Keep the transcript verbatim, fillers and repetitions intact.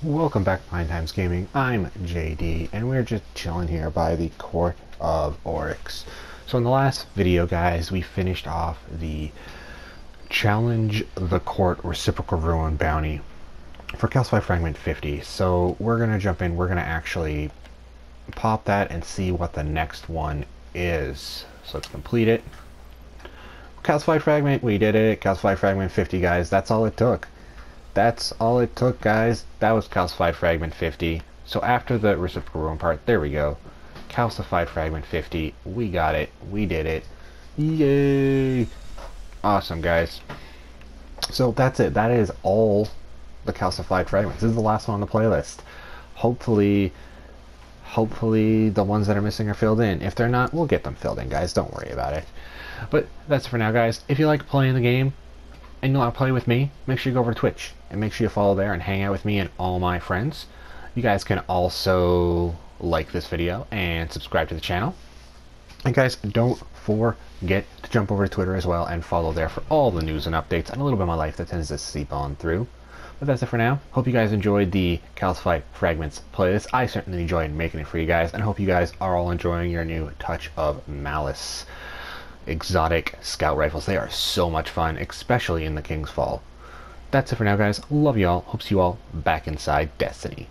Welcome back, Pine Times Gaming. I'm J D, and we're just chilling here by the Court of Oryx. So in the last video, guys, we finished off the Challenge the Court Reciprocal Ruin Bounty for Calcified Fragment fifty. So we're going to jump in. We're going to actually pop that and see what the next one is. So let's complete it. Calcified Fragment, we did it. Calcified Fragment fifty, guys. That's all it took. That's all it took, guys. That was Calcified Fragment fifty. So after the Reciprocal Ruin part, there we go. Calcified Fragment fifty. We got it. We did it. Yay! Awesome, guys. So that's it. That is all the Calcified Fragments. This is the last one on the playlist. Hopefully, hopefully the ones that are missing are filled in. If they're not, we'll get them filled in, guys. Don't worry about it. But that's it for now, guys. If you like playing the game, and you want to play with me, make sure you go over to Twitch and make sure you follow there and hang out with me and all my friends. You guys can also like this video and subscribe to the channel. And guys, don't forget to jump over to Twitter as well and follow there for all the news and updates and a little bit of my life that tends to seep on through. But that's it for now. Hope you guys enjoyed the Calcified Fragments playlist. I certainly enjoyed making it for you guys, and hope you guys are all enjoying your new Touch of Malice exotic scout rifles. They are so much fun, especially in the King's Fall. That's it for now, guys. Love you all. Hope to see you all back inside Destiny.